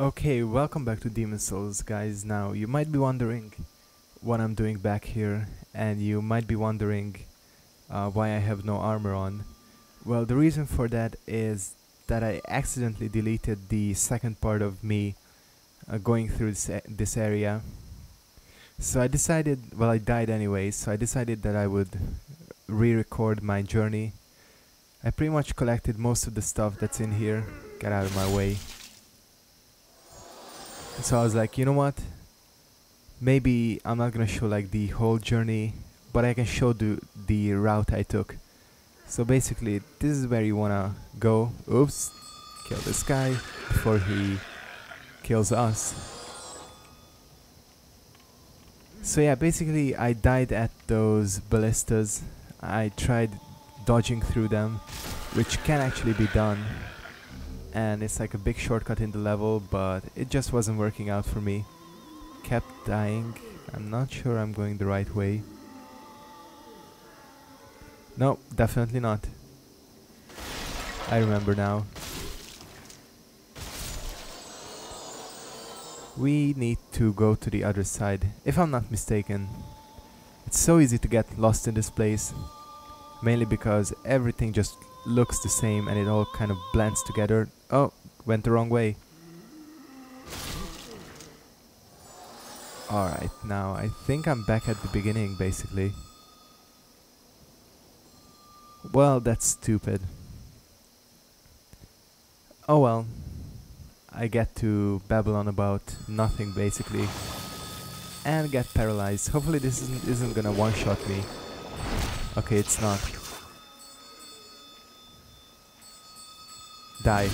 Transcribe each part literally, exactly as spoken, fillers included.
Okay, welcome back to Demon's Souls, guys. Now, you might be wondering what I'm doing back here, and you might be wondering uh, why I have no armor on. Well, the reason for that is that I accidentally deleted the second part of me uh, going through this, this area. So I decided, well, I died anyway, so I decided that I would re-record my journey. I pretty much collected most of the stuff that's in here. Get out of my way. So I was like, you know what, maybe I'm not gonna show like the whole journey, but I can show the, the route I took. So basically, this is where you wanna go. Oops, kill this guy before he kills us. So yeah, basically I died at those ballistas. I tried dodging through them, which can actually be done. And it's like a big shortcut in the level, but it just wasn't working out for me. Kept dying. I'm not sure I'm going the right way. No, definitely not. I remember now. We need to go to the other side, if I'm not mistaken. It's so easy to get lost in this place, mainly because everything just looks the same and it all kind of blends together. Oh, went the wrong way. Alright, now I think I'm back at the beginning, basically. Well, that's stupid. Oh well. I get to babble on about nothing, basically. And get paralyzed. Hopefully this isn't, isn't gonna one-shot me. Okay, it's not. Die.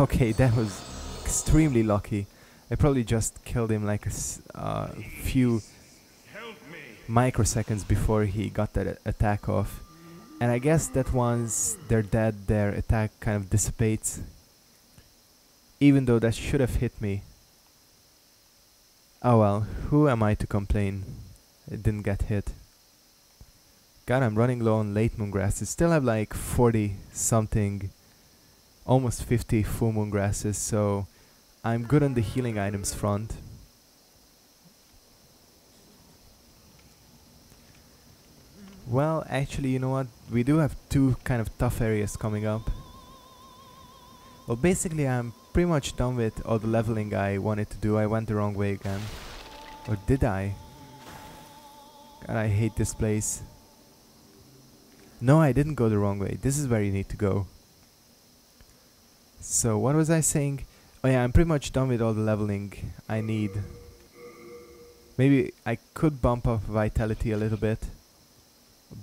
Okay, that was extremely lucky. I probably just killed him like a s uh, few microseconds before he got that attack off. And I guess that once they're dead, their attack kind of dissipates. Even though that should have hit me. Oh well, who am I to complain? It didn't get hit. God, I'm running low on late moon grasses. Still have like forty something, almost fifty full moon grasses, so I'm good on the healing items front. Well, actually, you know what? We do have two kind of tough areas coming up. Well, basically, I'm pretty much done with all the leveling I wanted to do. I went the wrong way again. Or did I? God, I hate this place. No, I didn't go the wrong way. This is where you need to go. So, what was I saying? Oh yeah, I'm pretty much done with all the leveling I need. Maybe I could bump up vitality a little bit.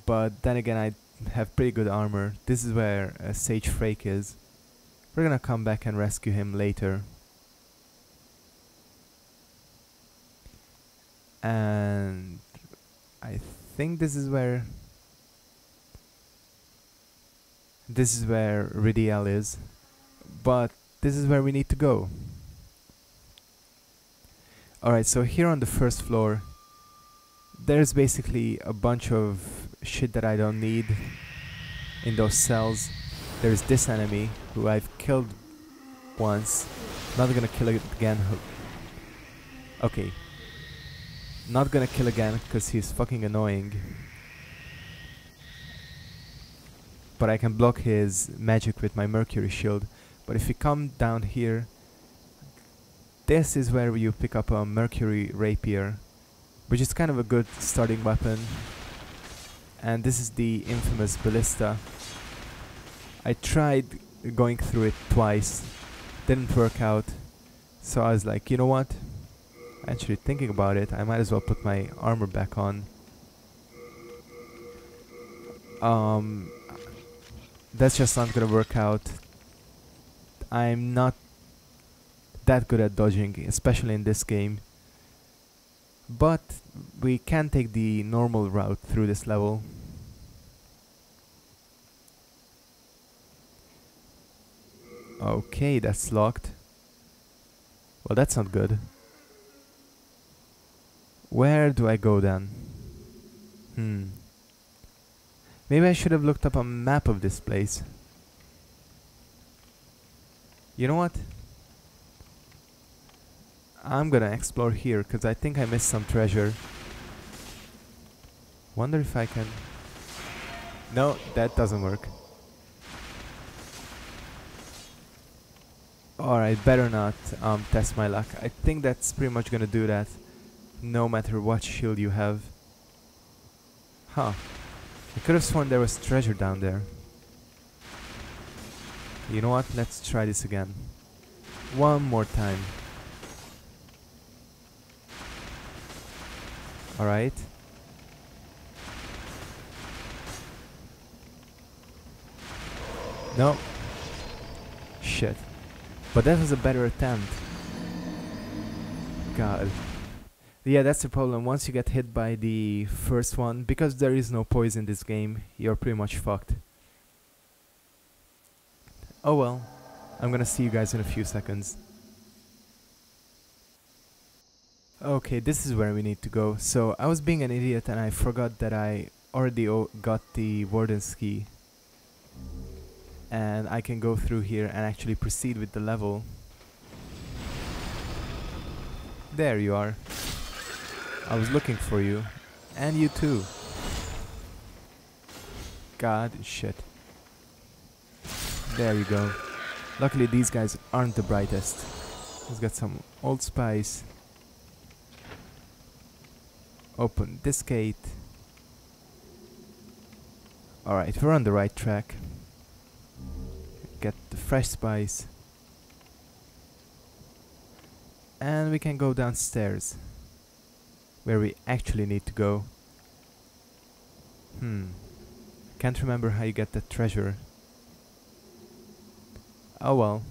But then again, I have pretty good armor. This is where uh, Sage Freke is. We're gonna come back and rescue him later. And I think this is where... This is where Riddiel is, but this is where we need to go. Alright, so here on the first floor, there's basically a bunch of shit that I don't need in those cells. There's this enemy, who I've killed once. Not gonna kill it again. Okay. Not gonna kill again, because he's fucking annoying. But I can block his magic with my mercury shield. But if you come down here, this is where you pick up a mercury rapier, which is kind of a good starting weapon. And this is the infamous ballista. I tried going through it twice, didn't work out. So I was like, you know what, actually thinking about it, I might as well put my armor back on. Um. That's just not gonna work out. I'm not that good at dodging, especially in this game. But we can take the normal route through this level. Okay, that's locked. Well, that's not good. Where do I go then? Hmm. Maybe I should have looked up a map of this place. You know what? I'm gonna explore here, because I think I missed some treasure. Wonder if I can... No, that doesn't work. Alright, better not um, test my luck. I think that's pretty much gonna do that, no matter what shield you have. Huh. I could have sworn there was treasure down there. You know what? Let's try this again. One more time. Alright. No. Shit. But that was a better attempt. God. Yeah, that's the problem. Once you get hit by the first one, because there is no poison in this game, you're pretty much fucked. Oh well. I'm gonna see you guys in a few seconds. Okay, this is where we need to go. So, I was being an idiot and I forgot that I already o got the Warden's Key. And I can go through here and actually proceed with the level. There you are. I was looking for you. And you too. God shit. There we go. Luckily these guys aren't the brightest. Let's get some Old Spice. Open this gate. Alright, we're on the right track. Get the fresh spice. And we can go downstairs, where we actually need to go. Hmm. Can't remember how you get that treasure. Oh well.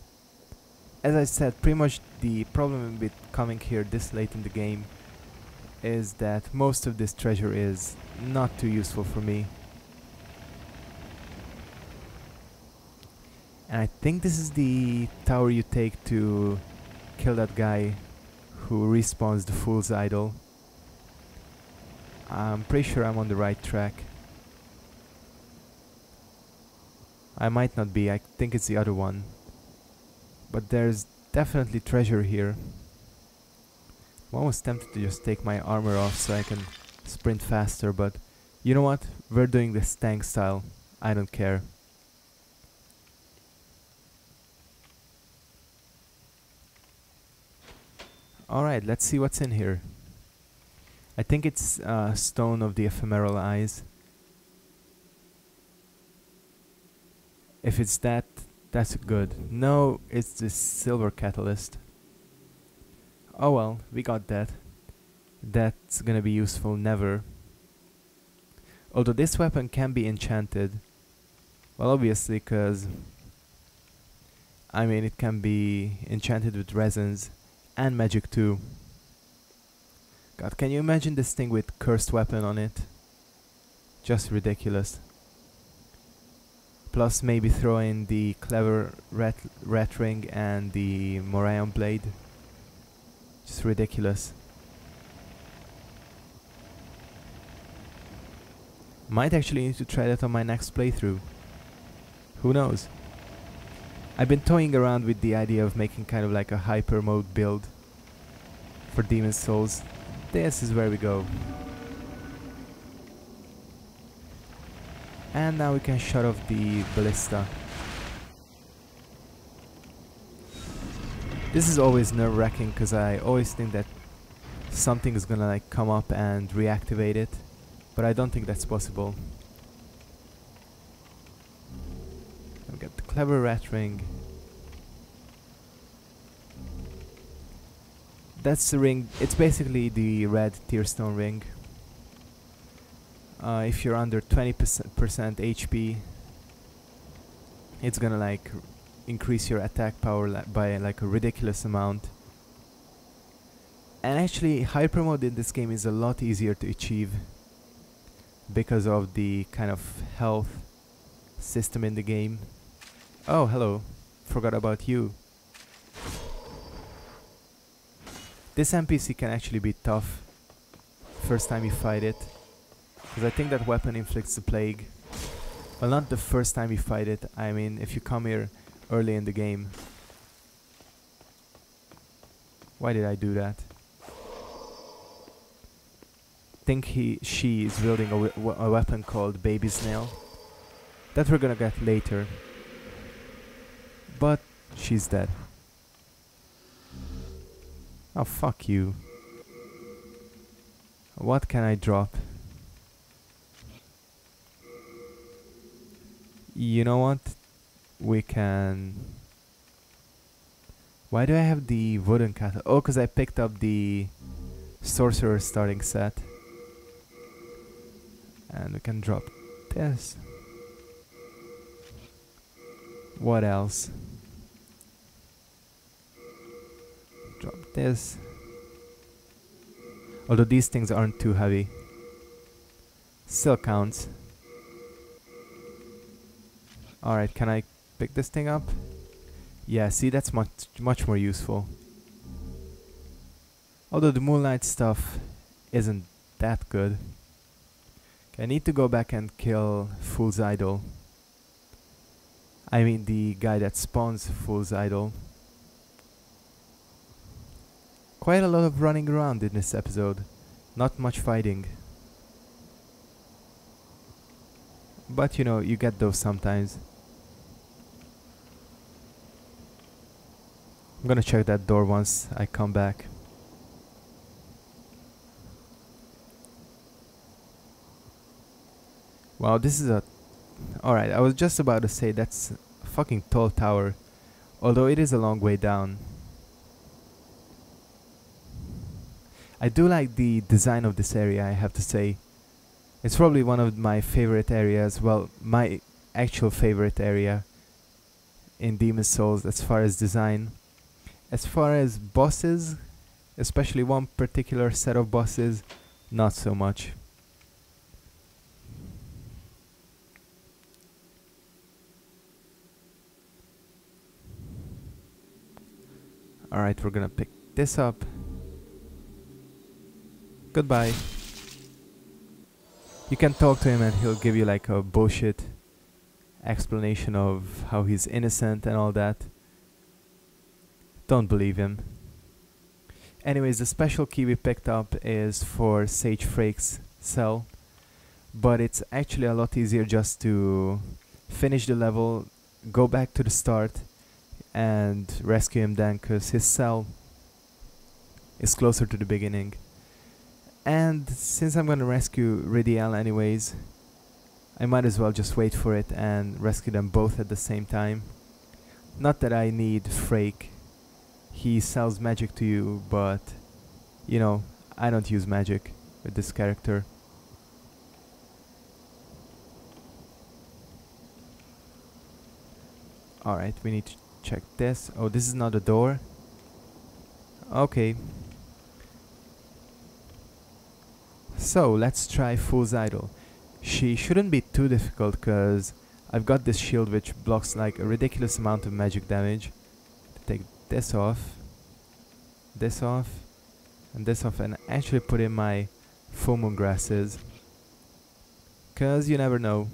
As I said, pretty much the problem with coming here this late in the game is that most of this treasure is not too useful for me. And I think this is the tower you take to kill that guy who respawns the Fool's Idol. I'm pretty sure I'm on the right track. I might not be, I think it's the other one. But there's definitely treasure here. I'm almost tempted to just take my armor off so I can sprint faster, but you know what? We're doing this tank style. I don't care. Alright, let's see what's in here. I think it's uh, Stone of the Ephemeral Eyes. If it's that, that's good. No, it's the silver catalyst. Oh well, we got that. That's gonna be useful never. Although this weapon can be enchanted. Well, obviously, because... I mean, it can be enchanted with resins. And magic too. God, can you imagine this thing with Cursed Weapon on it? Just ridiculous. Plus maybe throw in the Clever Rat, rat Ring and the Morion Blade. Just ridiculous. Might actually need to try that on my next playthrough. Who knows? I've been toying around with the idea of making kind of like a hyper mode build for Demon's Souls. This is where we go. And now we can shut off the ballista. This is always nerve-wracking because I always think that something is gonna like come up and reactivate it, but I don't think that's possible. Get the Clever Rat Ring. That's the ring, it's basically the red Tearstone ring. Uh, if you're under twenty percent H P, it's gonna like increase your attack power li by like a ridiculous amount. And actually hyper mode in this game is a lot easier to achieve because of the kind of health system in the game. Oh, hello. Forgot about you. This N P C can actually be tough first time you fight it, because I think that weapon inflicts the plague. Well, not the first time you fight it. I mean, if you come here early in the game. Why did I do that? Think he, she is wielding a, we a weapon called Baby Snail. That we're gonna get later. But she's dead. Oh, fuck you. What can I drop? You know what? We can... Why do I have the wooden catalyst? Oh, because I picked up the sorcerer starting set. And we can drop this. What else? Drop this. Although these things aren't too heavy. Still counts. Alright, can I pick this thing up? Yeah, see, that's much, much more useful. Although the moonlight stuff isn't that good. I need to go back and kill Fool's Idol. I mean the guy that spawns Fool's Idol. Quite a lot of running around in this episode. Not much fighting. But you know, you get those sometimes. I'm gonna check that door once I come back. Wow, this is a... Alright, I was just about to say that's a fucking tall tower. Although it is a long way down. I do like the design of this area, I have to say. It's probably one of my favorite areas. Well, my actual favorite area in Demon's Souls as far as design. As far as bosses, especially one particular set of bosses, not so much. Alright, we're gonna pick this up. Goodbye. You can talk to him and he'll give you like a bullshit explanation of how he's innocent and all that. Don't believe him. Anyways, the special key we picked up is for Sage Freke's cell. But it's actually a lot easier just to finish the level, go back to the start, and rescue him then, because his cell is closer to the beginning. And since I'm gonna rescue Riddiel anyways, I might as well just wait for it and rescue them both at the same time. Not that I need Freke, he sells magic to you, but you know, I don't use magic with this character. Alright, we need to check this. Oh, this is not a door. Okay. So, let's try Fool's Idol. She shouldn't be too difficult because I've got this shield which blocks like a ridiculous amount of magic damage. Take this off, this off, and this off, and actually put in my full moon grasses. Because you never know.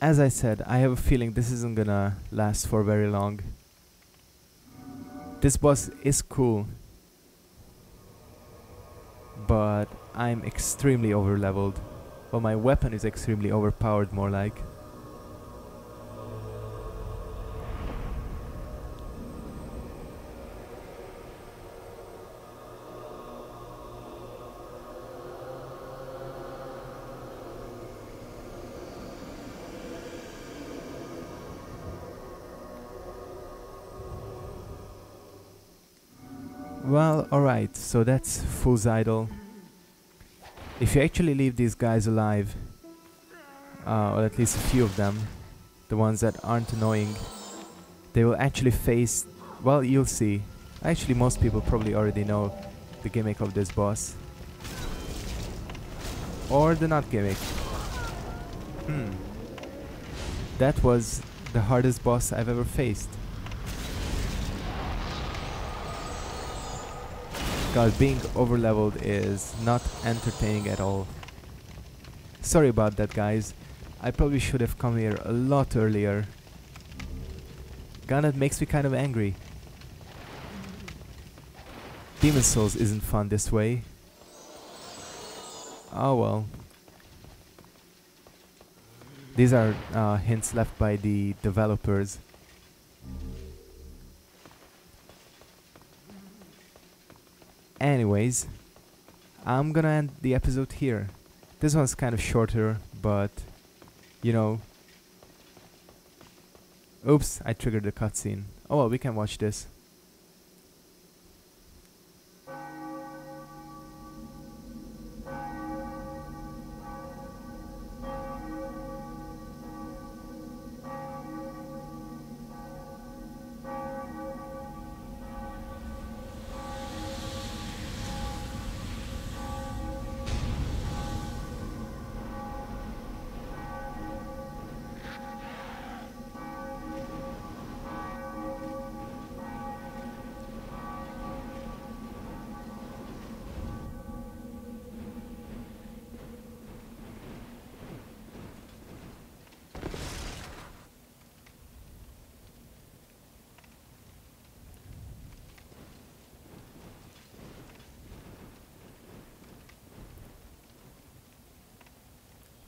As I said, I have a feeling this isn't gonna last for very long. This boss is cool, but I'm extremely over leveled. Well, my weapon is extremely overpowered, more like. Well, alright, so that's Fool's Idol. If you actually leave these guys alive, uh, or at least a few of them, the ones that aren't annoying, they will actually face... Well, you'll see. Actually, most people probably already know the gimmick of this boss. Or the not gimmick. Hmm. That was the hardest boss I've ever faced. because being overleveled is not entertaining at all. Sorry about that, guys. I probably should have come here a lot earlier. Garnet makes me kind of angry. Demon's Souls isn't fun this way. Oh well. These are uh, hints left by the developers. Anyways, I'm gonna end the episode here. This one's kind of shorter, but you know. Oops, I triggered the cutscene. Oh well, we can watch this.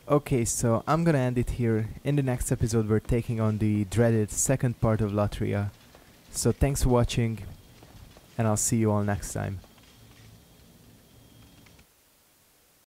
Okay, so I'm gonna end it here. In the next episode we're taking on the dreaded second part of Latria. So thanks for watching, and I'll see you all next time.